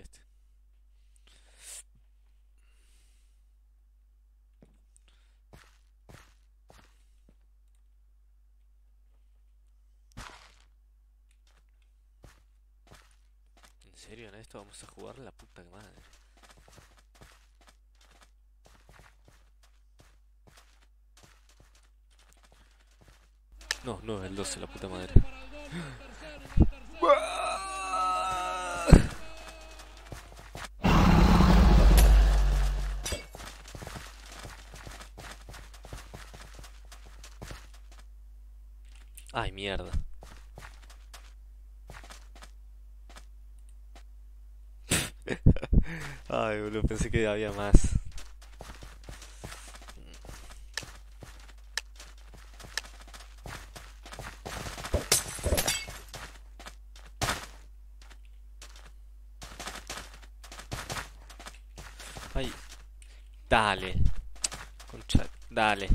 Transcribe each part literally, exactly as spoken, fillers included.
este, este. ¿En serio en esto vamos a jugar la puta madre? No, no, el doce, la puta madre. Ay, mierda. Ay, boludo, pensé que había más. Ay. Dale. Concha, dale.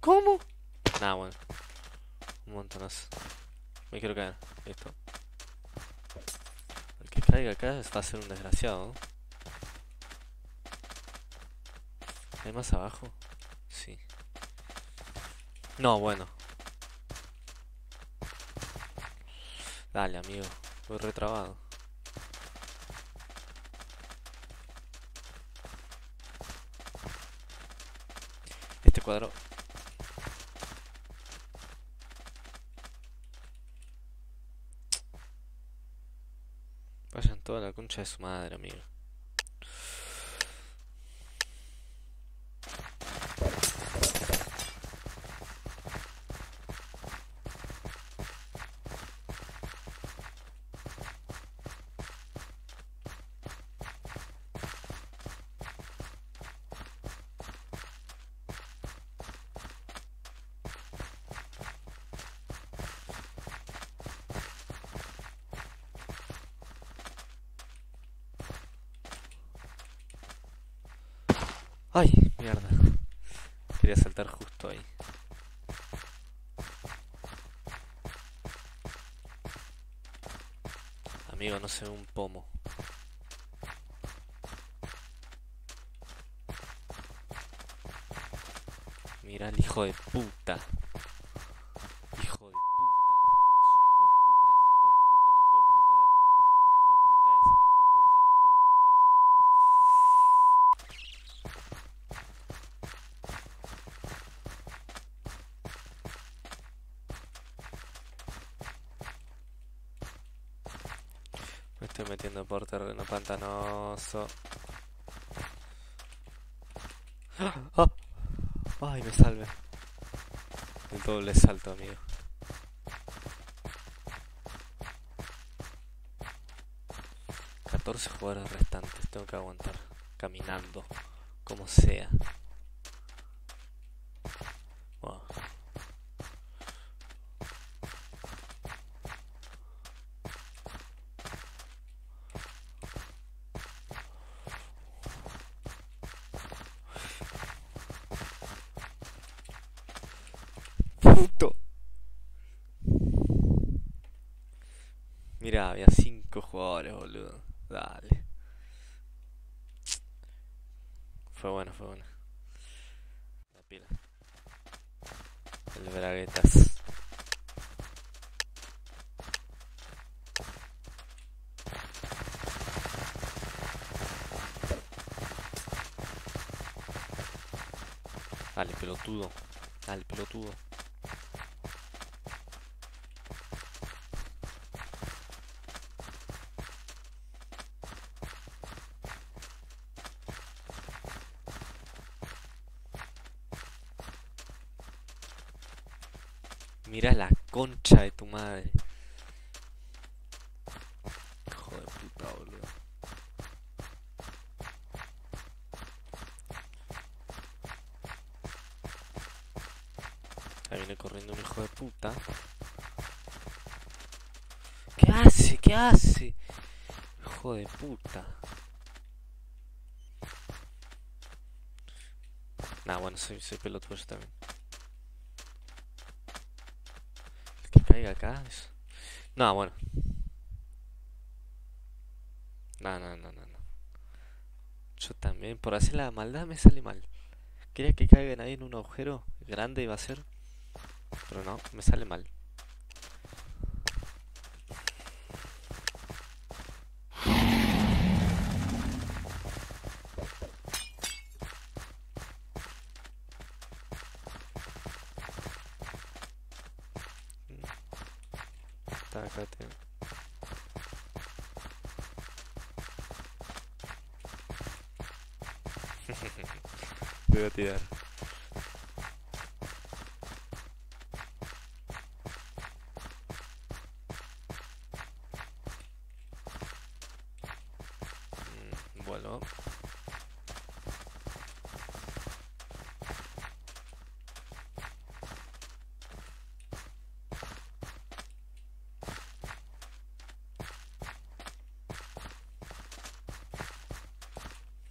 ¿Cómo? Nah, bueno. Un montonazo. Me quiero caer. Listo. El que caiga acá va a ser un desgraciado, ¿no? ¿Hay más abajo? Sí. No, bueno. Dale, amigo. Voy retrabado. Este cuadro. Vayan toda la concha de su madre, amigo. Ay, mierda. Quería saltar justo ahí. Amigo, no se ve un pomo. Mirá el hijo de puta. Hijo de puta. Estoy metiendo por terreno pantanoso. ¡Oh! Ay, me salve. El doble salto, amigo. catorce jugadores restantes. Tengo que aguantar. Caminando. Como sea. Wow. Mirá, había cinco jugadores, boludo. Dale. Fue bueno, fue bueno. La pila. El Braguetas. Dale, pelotudo. Dale, pelotudo. Mira la concha de tu madre. Hijo de puta, boludo. Ahí viene corriendo un hijo de puta. ¿Qué hace? ¿Qué hace? Hijo de puta. Nah, bueno, soy, soy pelotudo yo también. caiga acá. No, bueno. No, no, no, no, no. Yo también, por hacer la maldad me sale mal. Quería que caigan ahí en un agujero grande iba a ser, pero no, me sale mal. Voy a tirar. Mm, bueno.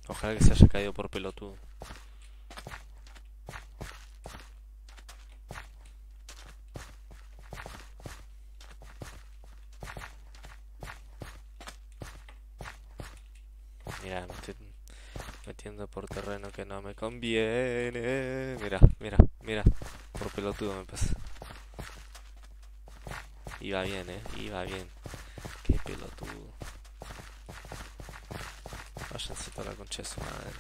Ojalá que se haya caído por pelotudo. Mira, me estoy metiendo por terreno que no me conviene. Mira, mira, mira. Por pelotudo me pasa. Iba bien, eh. Iba bien. Qué pelotudo. Váyanse para la concha de su madre.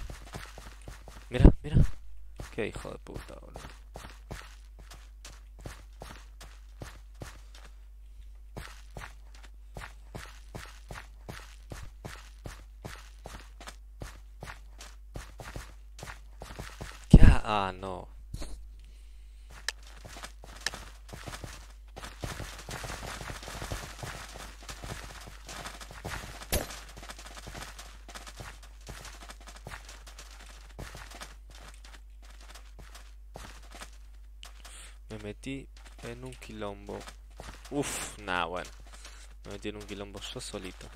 Mira, mira. Qué hijo de puta, boludo. Ah, no. Me metí en un quilombo. Uf, nah, bueno. Me metí en un quilombo yo solito.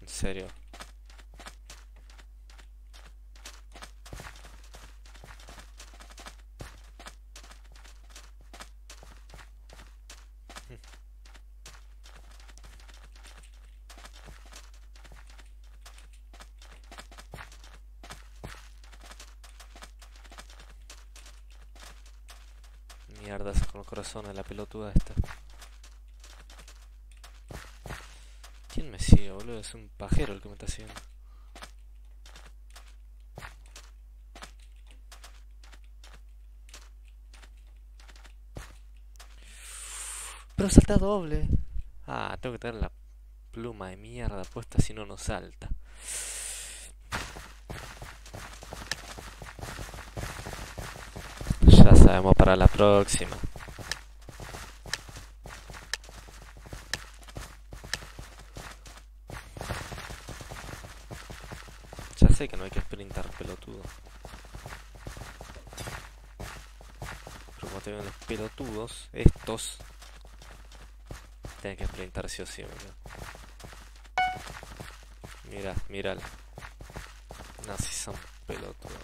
En serio. Mierda, con el corazón de la pelotuda esta. ¿Quién me sigue, boludo? Es un pajero el que me está siguiendo. Pero salta doble. Ah, tengo que tener la pluma de mierda puesta, si no, no salta. Sabemos para la próxima. Ya sé que no hay que sprintar, pelotudo. Pero como te ven los pelotudos, estos tienen que sprintar sí o sí, ¿no? Mira, mira. No, si son pelotudos.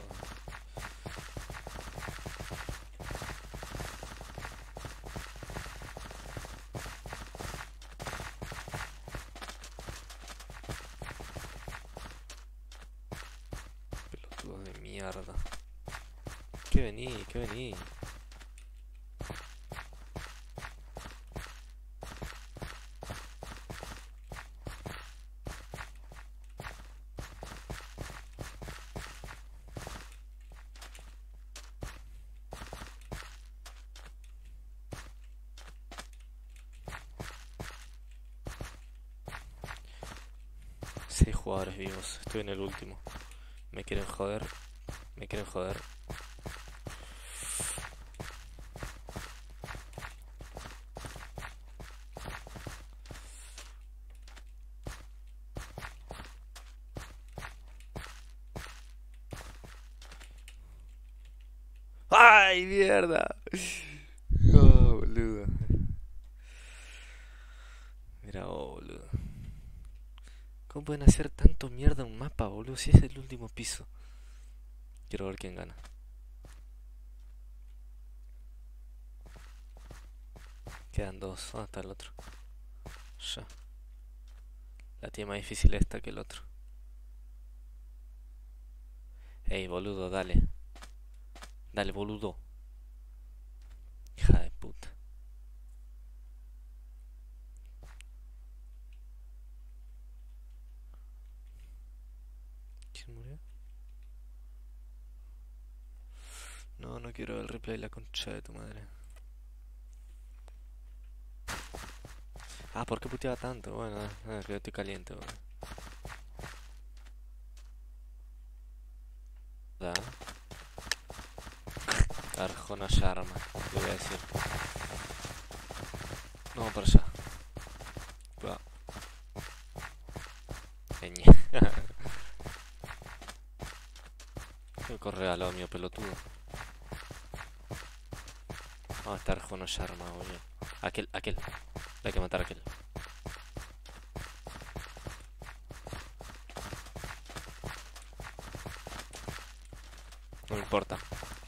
Mierda. Que vení, que vení. Seis jugadores vivos, estoy en el último. Me quieren joder. Me quieren joder. ¡Ay, mierda! Oh, boludo. Mira, oh, boludo. ¿Cómo pueden hacer tanto mierda un mapa, boludo? Si es el último piso. Quiero ver quién gana. Quedan dos, ¿dónde está el otro? Ya. La tiene más difícil esta que el otro. Ey, boludo, dale. Dale, boludo. Hija de puta. ¿Quién murió? No, no quiero el replay, la concha de tu madre. Ah, ¿por qué puteaba tanto? Bueno, eh, yo estoy caliente, bueno. Da. Arjona Sharma, le voy a decir. No, para allá. Cuidado. Peña. Voy a correr al lado mío, pelotudo. Ah, está Arjona Sharma, boludo. Aquel, aquel. Hay que matar a aquel. No me importa.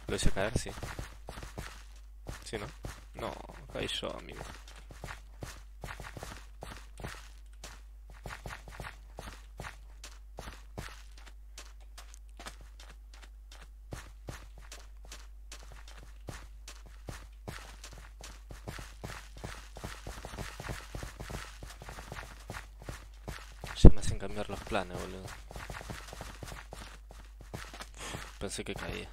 ¿Lo hice caer? Sí. ¿Sí, no? No, caí yo, amigo. Cambiar los planes, boludo. Uf, pensé que caía.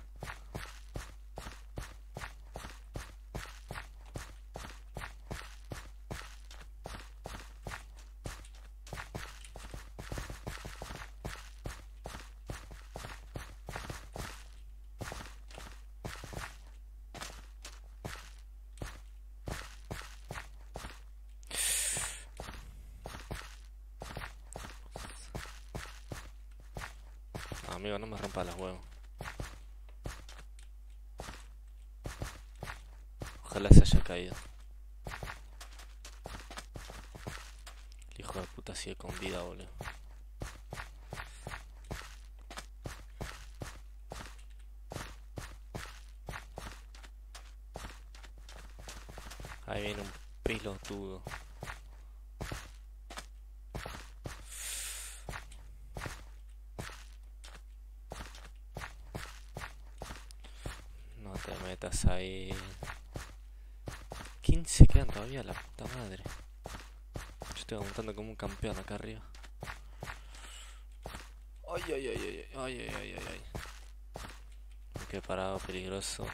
Amigo, no me rompa las huevos. Ojalá se haya caído. El hijo de puta sigue con vida, boludo. Ahí viene un pelotudo. Ahí quince quedan todavía, la puta madre. Yo estoy montando como un campeón acá arriba. Ay, ay, ay, ay, ay, ay, ay, ay. Qué parado peligroso.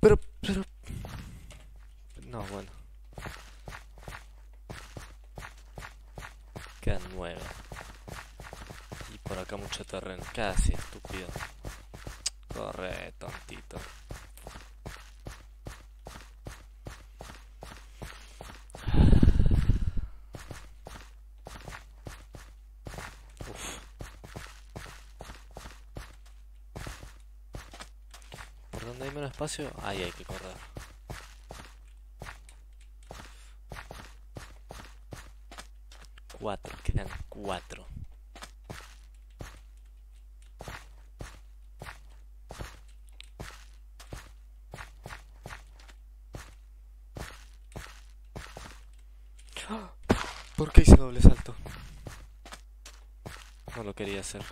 Pero, pero... No, bueno. Quedan nueve. Y por acá mucho terreno. Casi, estúpido. Corre, tontito. Uf. ¿Por dónde hay menos espacio? Ahí hay que correr. Cuatro, quedan cuatro. ¿Por qué hice doble salto? No lo quería hacer.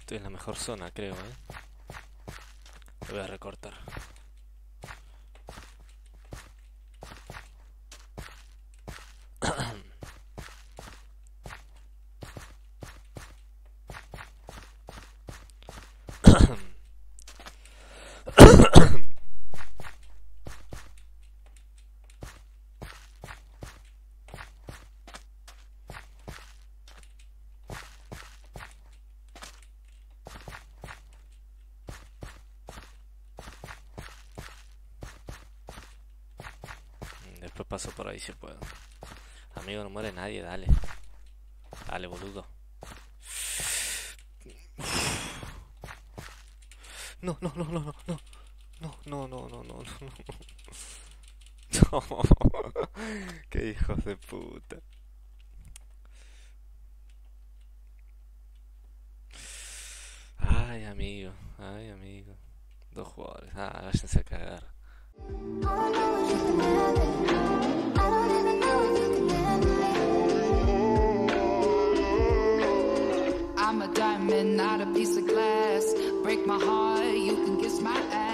Estoy en la mejor zona, creo, ¿eh? Lo voy a recortar. Paso por ahí si puedo. Amigo, no muere nadie, dale. Dale, boludo. No, no, no, no, no, no. No, no, no, no, no, no. No. Qué hijos de puta. Ay, amigo, ay, amigo. Dos jugadores, ah, váyanse a cagar. I'm a diamond, not a piece of glass. Break my heart, you can kiss my ass.